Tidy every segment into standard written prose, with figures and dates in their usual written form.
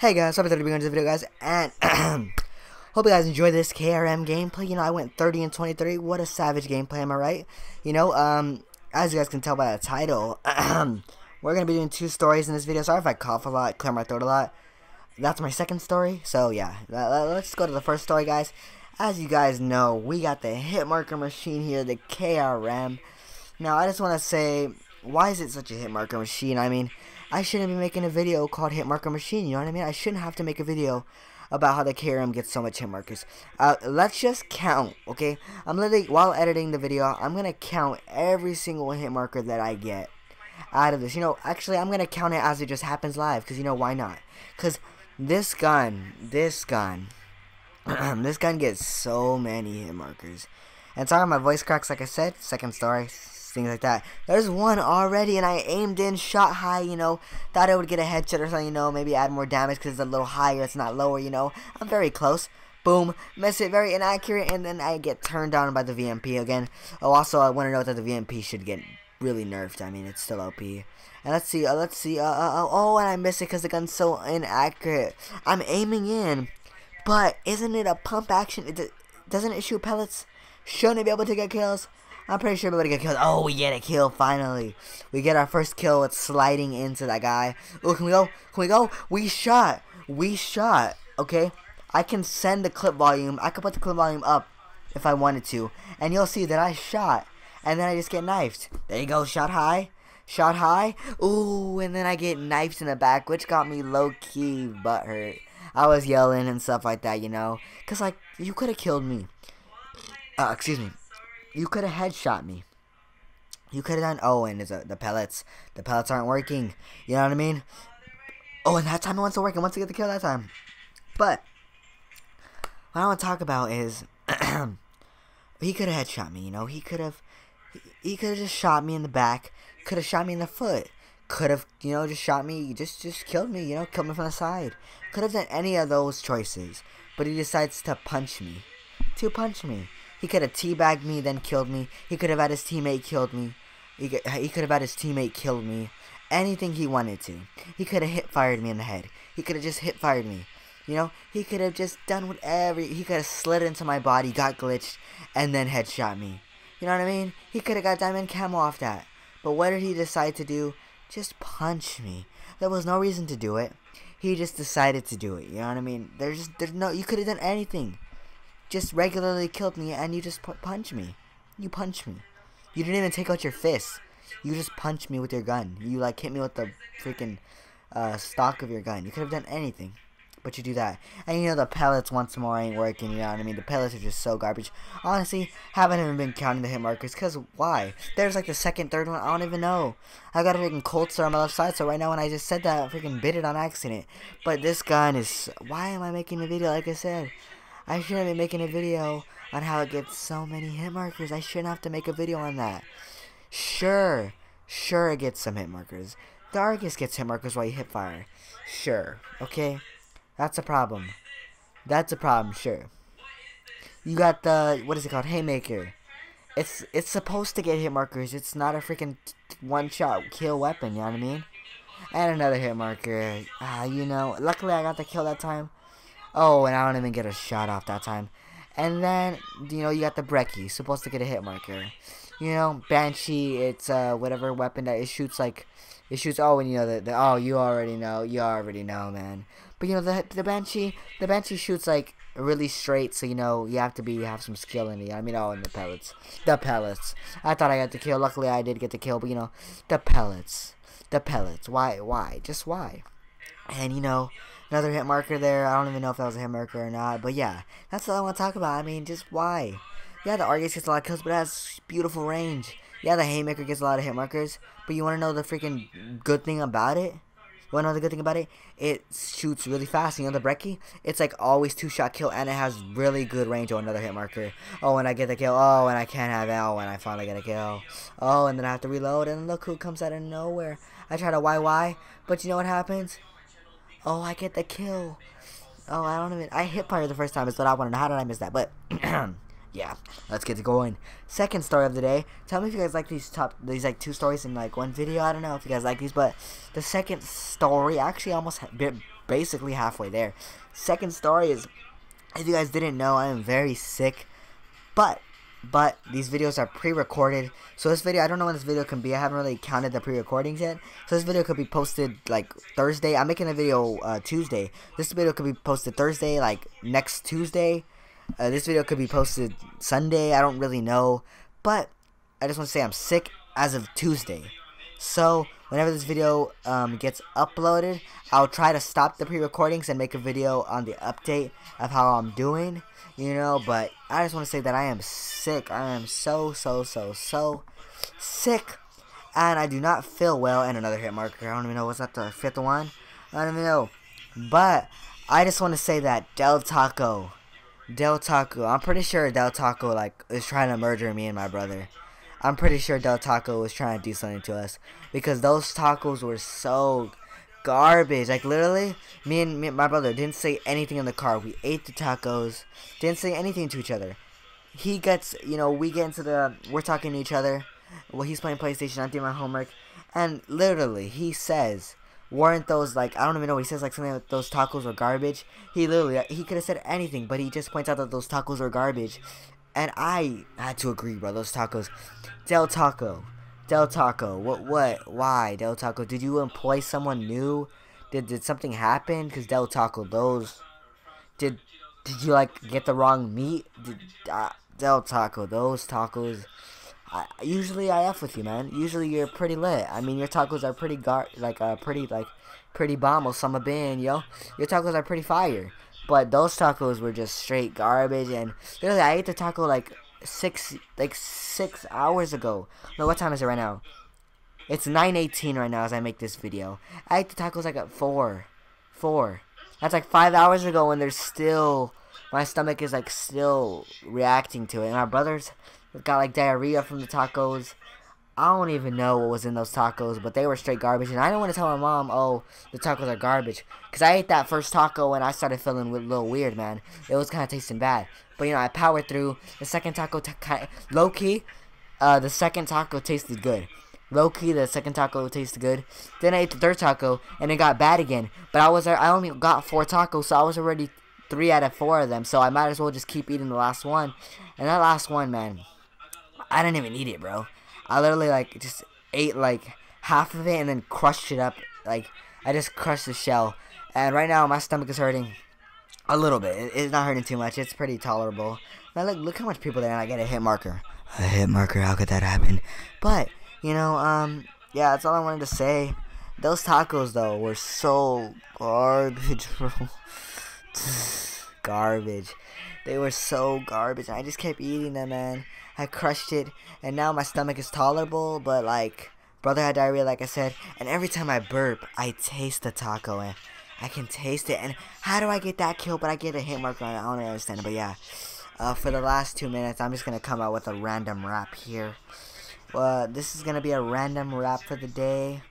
Hey guys, happy to be on this video, guys, and hope you guys enjoy this KRM gameplay. You know, I went 30 and 23. What a savage gameplay, am I right? You know, as you guys can tell by the title, we're gonna be doing two stories in this video. Sorry if I cough a lot, clear my throat a lot. That's my second story. So yeah, let's go to the first story, guys. As you guys know, we got the hit marker machine here, the KRM. Now, I just want to say, why is it such a hit marker machine? I mean, I shouldn't be making a video called Hitmarker Machine, you know what I mean? I shouldn't have to make a video about how the KRM gets so much hit markers. Let's just count, okay? I'm literally, while editing the video, I'm going to count every single hit marker that I get out of this. You know, actually, I'm going to count it as it just happens live, because, you know, why not? Because this gun, this gun gets so many hit markers. And sorry, my voice cracks, like I said, second story. Things like that. There's one already, and I aimed in, shot high, you know, thought I would get a headshot or something, you know, maybe add more damage because it's a little higher, it's not lower, you know. I'm very close. Boom, miss it, very inaccurate, and then I get turned down by the VMP again. Oh, also, I want to note that the VMP should get really nerfed. I mean, it's still OP. And let's see, and I miss it because the gun's so inaccurate. I'm aiming in, but isn't it a pump action? Doesn't it shoot pellets? Shouldn't it be able to get kills? I'm pretty sure everybody got killed. Oh, we get a kill, finally. We get our first kill with sliding into that guy. Oh, can we go? Can we go? We shot. We shot. Okay. I can send the clip volume. I could put the clip volume up if I wanted to. And you'll see that I shot. And then I just get knifed. There you go. Shot high. Shot high. Ooh, and then I get knifed in the back, which got me low-key butthurt. I was yelling and stuff like that, you know. Because, like, you could have killed me. Excuse me. You could have headshot me. You could have done. Oh, and the pellets. The pellets aren't working. You know what I mean? Oh, and that time it wants to work. It wants to get the kill that time. But what I want to talk about is he could have headshot me. You know, he could have just shot me in the back. Could have shot me in the foot. Could have, you know, just shot me. Just killed me. You know, killed me from the side. Could have done any of those choices. But he decides to punch me. To punch me. He could have teabagged me, then killed me. He could have had his teammate killed me. He could have had his teammate killed me. Anything he wanted to. He could have hit-fired me in the head. He could have just hit-fired me. You know, he could have just done whatever. He could have slid into my body, got glitched, and then headshot me. You know what I mean? He could have got Diamond Camel off that. But what did he decide to do? Just punch me. There was no reason to do it. He just decided to do it. You know what I mean? There's no. You could have done anything. Just regularly killed me, and you just punched me. You punched me. You didn't even take out your fist. You just punched me with your gun. You, like, hit me with the freaking stock of your gun. You could have done anything, but you do that. And, you know, the pellets once more ain't working, you know what I mean? The pellets are just so garbage. Honestly, haven't even been counting the hit markers, because why? There's, like, the second, third one. I don't even know. I got a freaking cold sore on my left side, so right now when I just said that, I freaking bit it on accident. But this gun is... Why am I making a video, like I said? I shouldn't be making a video on how it gets so many hit markers. I shouldn't have to make a video on that. Sure, it gets some hit markers. The Argus gets hit markers while you hit fire. Sure, okay? That's a problem. That's a problem, sure. You got the, what is it called? Haymaker. It's supposed to get hit markers. It's not a freaking one-shot kill weapon, you know what I mean? And another hit marker. You know, luckily I got the kill that time. Oh, and I don't even get a shot off that time. And then, you know, you got the Brecky, supposed to get a hit marker. You know, Banshee, it's whatever weapon that it shoots, like, it shoots, oh, and you know, oh, you already know, man. But, you know, the Banshee shoots, like, really straight, so, you know, you have to have some skill in it. I mean, oh, and the pellets. The pellets. I thought I got the kill. Luckily, I did get the kill, but, you know, the pellets. The pellets. Why? Just why? And, you know, another hit marker there. I don't even know if that was a hit marker or not. But, yeah, that's all I want to talk about. I mean, just why? Yeah, the Argus gets a lot of kills, but it has beautiful range. Yeah, the Haymaker gets a lot of hit markers. But you want to know the freaking good thing about it? You want to know the good thing about it? It shoots really fast. You know the Brecky? It's, like, always two-shot kill, and it has really good range. Oh, another hit marker. Oh, and I get the kill. Oh, and I can't have it. Oh, and I finally get a kill. Oh, and then I have to reload, and look who comes out of nowhere. I try to YY, but you know what happens? Oh, I get the kill. Oh, I hit fire the first time is what I wanted. How did I miss that? But yeah, let's get going. Second story of the day. Tell me if you guys like these like two stories in like one video. I don't know if you guys like these, but the second story actually almost basically halfway there. Second story is, if you guys didn't know, I am very sick, but these videos are pre-recorded. So this video, I don't know when this video can be. I haven't really counted the pre-recordings yet. So this video could be posted like Thursday. I'm making a video Tuesday. This video could be posted Thursday, like next Tuesday. This video could be posted Sunday. I don't really know, but I just want to say I'm sick as of Tuesday. So whenever this video gets uploaded, I'll try to stop the pre-recordings and make a video on the update of how I'm doing, you know. But I just want to say that I am sick. I am so sick, and I do not feel well. And another hit marker. I don't even know what's that, the fifth one. I don't even know. But I just want to say that Del Taco, I'm pretty sure Del Taco like is trying to murder me and my brother. I'm pretty sure Del Taco was trying to do something to us, because those tacos were so garbage. Like literally, me and my brother didn't say anything in the car. We ate the tacos, didn't say anything to each other. He gets, you know, we're talking to each other. Well, he's playing PlayStation, I'm doing my homework, and literally he says, weren't those, like, I don't even know what he says, like something like those tacos were garbage. He could have said anything, but he just points out that those tacos were garbage. And I had to agree, bro. Those tacos. Del Taco. What? Why, Del Taco? Did you employ someone new? Did something happen? Because Del Taco, those. Did you, like, get the wrong meat? Del Taco, those tacos. Usually I F with you, man. Usually you're pretty lit. I mean, your tacos are pretty, pretty bomb. Osama bin, yo. Your tacos are pretty fire. But those tacos were just straight garbage, and literally I ate the taco like six hours ago. No, what time is it right now? It's 9:18 right now as I make this video. I ate the tacos like at 4. That's like 5 hours ago, and there's still, my stomach is like still reacting to it. And my brother's got like diarrhea from the tacos. I don't even know what was in those tacos, but they were straight garbage. And I don't want to tell my mom, oh, the tacos are garbage, because I ate that first taco and I started feeling a little weird, man. It was kind of tasting bad. But, you know, I powered through. The second taco, low-key, the second taco tasted good. Low-key, the second taco tasted good. Then I ate the third taco, and it got bad again. But I only got 4 tacos, so I was already 3 out of 4 of them. So I might as well just keep eating the last one. And that last one, man, I didn't even eat it, bro. I literally, like, just ate, like, half of it and then crushed it up. Like, I just crushed the shell. And right now, my stomach is hurting a little bit. It's not hurting too much. It's pretty tolerable. Now, look how much people there, and I get a hit marker. A hit marker? How could that happen? But, you know, yeah, that's all I wanted to say. Those tacos, though, were so garbage, bro. Garbage. They were so garbage. I just kept eating them, man. I crushed it, and now my stomach is tolerable, but, like, brother had diarrhea, like I said, and every time I burp, I taste the taco, and I can taste it, and how do I get that kill, but I get a hit marker on it? I don't understand it, but yeah, for the last 2 minutes, I'm just gonna come out with a random rap here. This is gonna be a random rap for the day.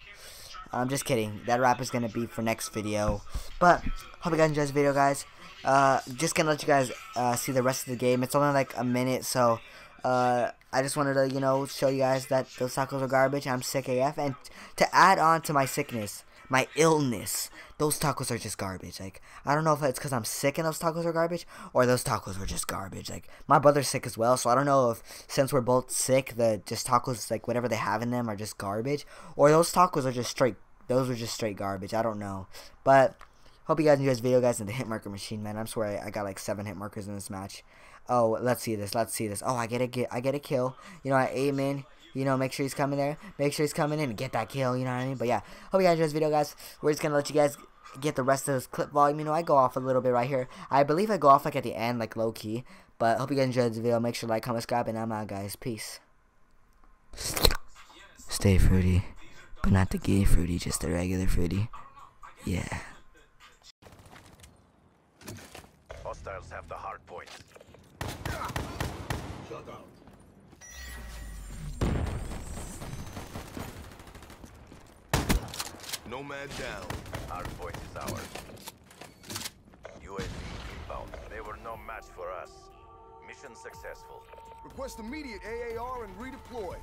I'm just kidding, that rap is gonna be for next video, but hope you guys enjoyed this video, guys. Just gonna let you guys, see the rest of the game. It's only, like, a minute, so... I just wanted to, you know, show you guys that those tacos are garbage. I'm sick AF, and to add on to my sickness, my illness, those tacos are just garbage. Like, I don't know if it's because I'm sick and those tacos are garbage, or those tacos were just garbage. Like, my brother's sick as well, so I don't know if, since we're both sick, the just tacos, like, whatever they have in them are just garbage, or those tacos are just straight, those were just straight garbage. I don't know, but hope you guys enjoyed this video, guys, and the hit marker machine, man. I swear I got like 7 hit markers in this match. Oh, let's see this. Let's see this. Oh, I get a kill. You know, I aim in. You know, make sure he's coming there. Make sure he's coming in and get that kill. You know what I mean? But yeah, hope you guys enjoyed this video, guys. We're just gonna let you guys get the rest of this clip volume. You know, I go off a little bit right here. I believe I go off like at the end, like low key. But hope you guys enjoyed this video. Make sure to like, comment, subscribe, and I'm out, guys. Peace. Stay fruity, but not the gay fruity, just the regular fruity. Yeah. Hostiles have the hard point. Shut down. Nomad down. Hard point is ours. UAV inbound. They were no match for us. Mission Mission successful. Request immediate AAR and redeploy.